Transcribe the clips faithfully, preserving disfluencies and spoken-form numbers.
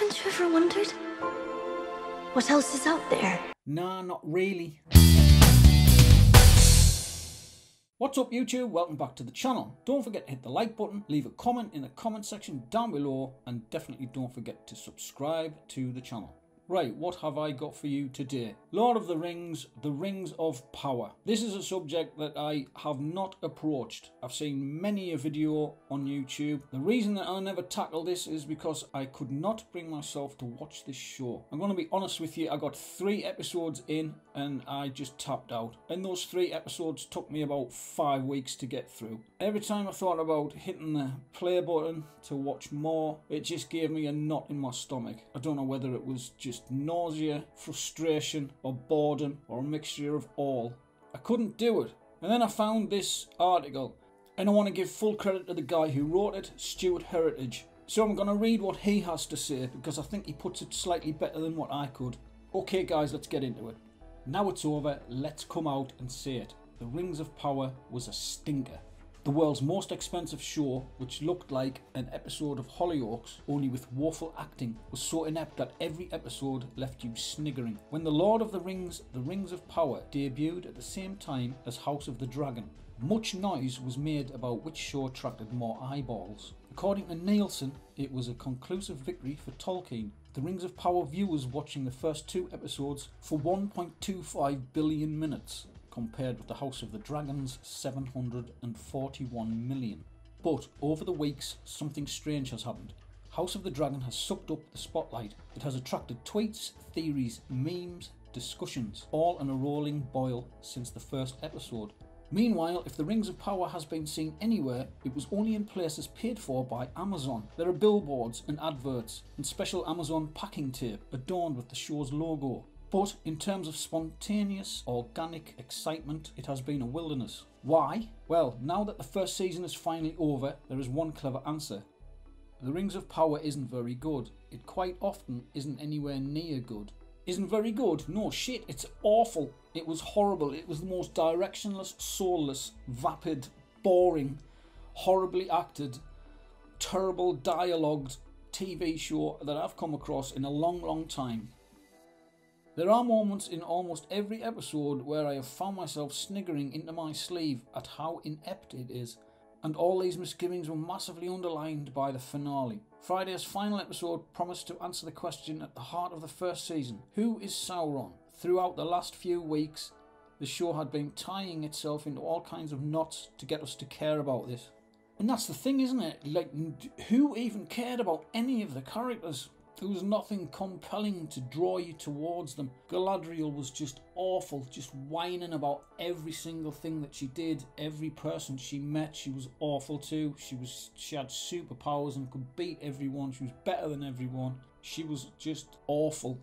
Haven't you ever wondered what else is out there? Nah, not really. What's up YouTube, welcome back to the channel. Don't forget to hit the like button, leave a comment in the comment section down below, and definitely don't forget to subscribe to the channel. Right, what have I got for you today? Lord of the Rings, The Rings of Power. This is a subject that I have not approached. I've seen many a video on YouTube. The reason that I never tackled this is because I could not bring myself to watch this show. I'm going to be honest with you, I got three episodes in and I just tapped out. And those three episodes took me about five weeks to get through. Every time I thought about hitting the play button to watch more, it just gave me a knot in my stomach. I don't know whether it was just nausea, frustration, or boredom, or a mixture of all. I couldn't do it. And then I found this article, and I want to give full credit to the guy who wrote it, Stuart Heritage. So I'm going to read what he has to say, because I think he puts it slightly better than what I could. Okay guys, let's get into it. Now it's over, let's come out and say it. The Rings of Power was a stinker. The world's most expensive show, which looked like an episode of Hollyoaks, only with woeful acting, was so inept that every episode left you sniggering. When The Lord of the Rings, The Rings of Power debuted at the same time as House of the Dragon, much noise was made about which show attracted more eyeballs. According to Nielsen, it was a conclusive victory for Tolkien. The Rings of Power viewers watching the first two episodes for one point two five billion minutes, compared with the House of the Dragon's seven hundred forty-one million. But over the weeks, something strange has happened. House of the Dragon has sucked up the spotlight. It has attracted tweets, theories, memes, discussions, all in a rolling boil since the first episode. Meanwhile, if The Rings of Power has been seen anywhere, it was only in places paid for by Amazon. There are billboards and adverts and special Amazon packing tape adorned with the show's logo. But in terms of spontaneous, organic excitement, it has been a wilderness. Why? Well, now that the first season is finally over, there is one clever answer. The Rings of Power isn't very good. It quite often isn't anywhere near good. Isn't very good? No shit, it's awful. It was horrible. It was the most directionless, soulless, vapid, boring, horribly acted, terrible dialogued T V show that I've come across in a long, long time. There are moments in almost every episode where I have found myself sniggering into my sleeve at how inept it is, and all these misgivings were massively underlined by the finale. Friday's final episode promised to answer the question at the heart of the first season: who is Sauron? Throughout the last few weeks, the show had been tying itself into all kinds of knots to get us to care about this. And that's the thing, isn't it? Like, who even cared about any of the characters? There was nothing compelling to draw you towards them. Galadriel was just awful, just whining about every single thing that she did. Every person she met, she was awful to. She was, she had superpowers and could beat everyone. She was better than everyone. She was just awful.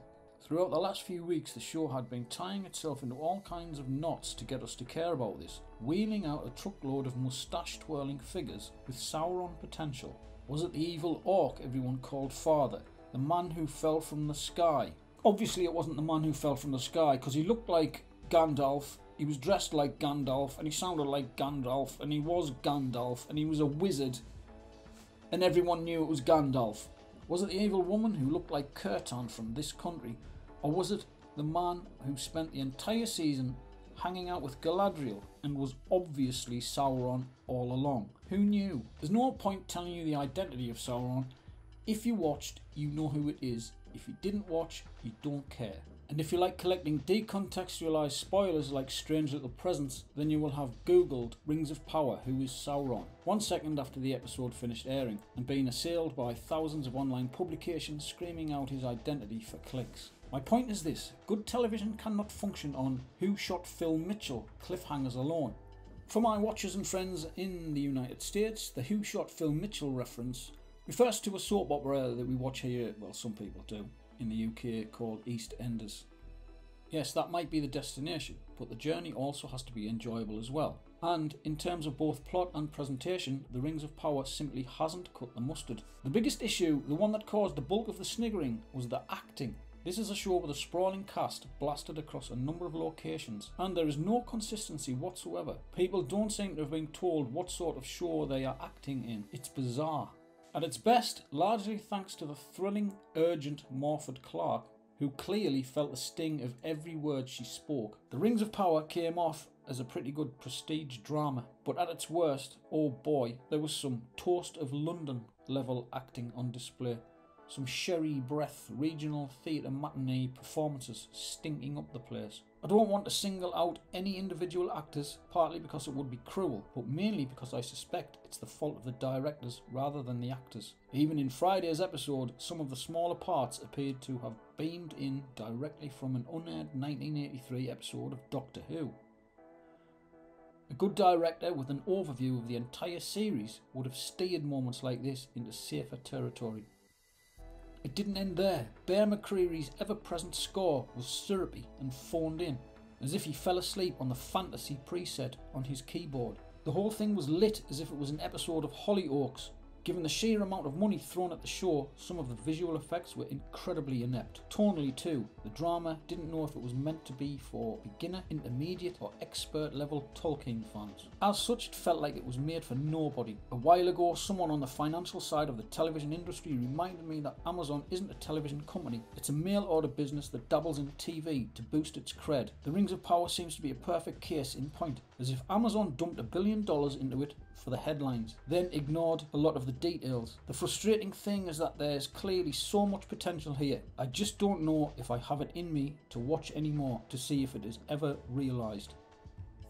Throughout the last few weeks, the show had been tying itself into all kinds of knots to get us to care about this, wheeling out a truckload of moustache-twirling figures with Sauron potential. Was it the evil orc everyone called father? The man who fell from the sky? Obviously it wasn't the man who fell from the sky, because he looked like Gandalf, he was dressed like Gandalf, and he sounded like Gandalf, and he was Gandalf, and he was a wizard, and everyone knew it was Gandalf. Was it the evil woman who looked like Curtan from This Country? Or was it the man who spent the entire season hanging out with Galadriel and was obviously Sauron all along? Who knew? There's no point telling you the identity of Sauron. If you watched, you know who it is. If you didn't watch, you don't care. And if you like collecting decontextualized spoilers like strange little presents, then you will have googled Rings of Power, who is Sauron, one second after the episode finished airing, and been assailed by thousands of online publications screaming out his identity for clicks. My point is this: good television cannot function on "Who Shot Phil Mitchell?" cliffhangers alone. For my watchers and friends in the United States, the "Who Shot Phil Mitchell" reference refers to a soap opera that we watch here, well, some people do, in the U K, called EastEnders. Yes, that might be the destination, but the journey also has to be enjoyable as well. And in terms of both plot and presentation, The Rings of Power simply hasn't cut the mustard. The biggest issue, the one that caused the bulk of the sniggering, was the acting. This is a show with a sprawling cast blasted across a number of locations, and there is no consistency whatsoever. People don't seem to have been told what sort of show they are acting in. It's bizarre. At its best, largely thanks to the thrilling, urgent Morfydd Clarke, who clearly felt the sting of every word she spoke. The Rings of Power came off as a pretty good prestige drama, but at its worst, oh boy, there was some Toast of London level acting on display. Some sherry breath regional theatre matinee performances stinking up the place. I don't want to single out any individual actors, partly because it would be cruel, but mainly because I suspect it's the fault of the directors rather than the actors. Even in Friday's episode, some of the smaller parts appeared to have beamed in directly from an unaired nineteen eighty-three episode of Doctor Who. A good director with an overview of the entire series would have steered moments like this into safer territory. It didn't end there. Bear McCreary's ever-present score was syrupy and phoned in, as if he fell asleep on the fantasy preset on his keyboard. The whole thing was lit as if it was an episode of Hollyoaks. Given the sheer amount of money thrown at the show, some of the visual effects were incredibly inept. Tonally too, the drama didn't know if it was meant to be for beginner, intermediate or expert level Tolkien fans. As such, it felt like it was made for nobody. A while ago, someone on the financial side of the television industry reminded me that Amazon isn't a television company, it's a mail order business that dabbles in T V to boost its cred. The Rings of Power seems to be a perfect case in point, as if Amazon dumped a billion dollars into it for the headlines, then ignored a lot of the details. The frustrating thing is that there's clearly so much potential here. I just don't know if I have it in me to watch anymore to see if it is ever realised.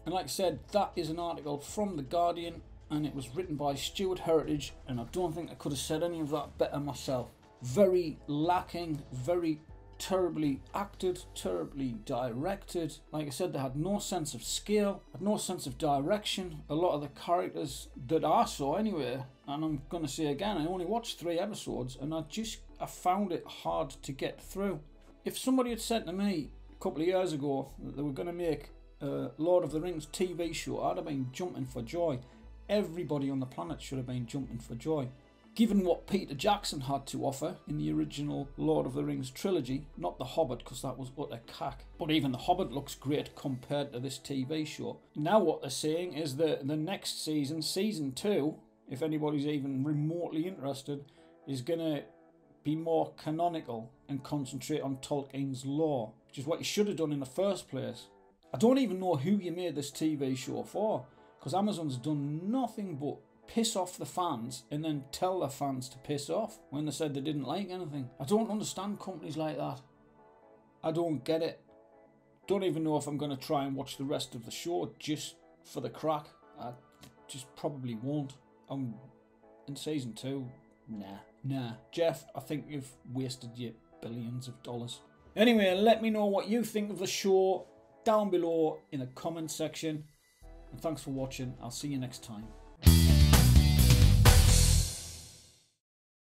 And like I said, that is an article from The Guardian, and it was written by Stuart Heritage, and I don't think I could have said any of that better myself. Very lacking, very terribly acted, terribly directed. Like I said, they had no sense of scale, had no sense of direction. A lot of the characters that I saw anyway, and I'm gonna say again, I only watched three episodes and I just I found it hard to get through. If somebody had said to me a couple of years ago that they were gonna make a Lord of the Rings T V show, I'd have been jumping for joy. Everybody on the planet should have been jumping for joy. Given what Peter Jackson had to offer in the original Lord of the Rings trilogy, not The Hobbit, because that was utter cack, but even The Hobbit looks great compared to this T V show. Now what they're saying is that the next season, season two, if anybody's even remotely interested, is going to be more canonical and concentrate on Tolkien's lore, which is what you should have done in the first place. I don't even know who you made this T V show for, because Amazon's done nothing but piss off the fans and then tell the fans to piss off when they said they didn't like anything. I don't understand companies like that. I don't get it. Don't even know if I'm going to try and watch the rest of the show just for the crack. I just probably won't. I'm in season two. Nah. Nah. Jeff, I think you've wasted your billions of dollars. Anyway, let me know what you think of the show down below in the comment section. And thanks for watching. I'll see you next time.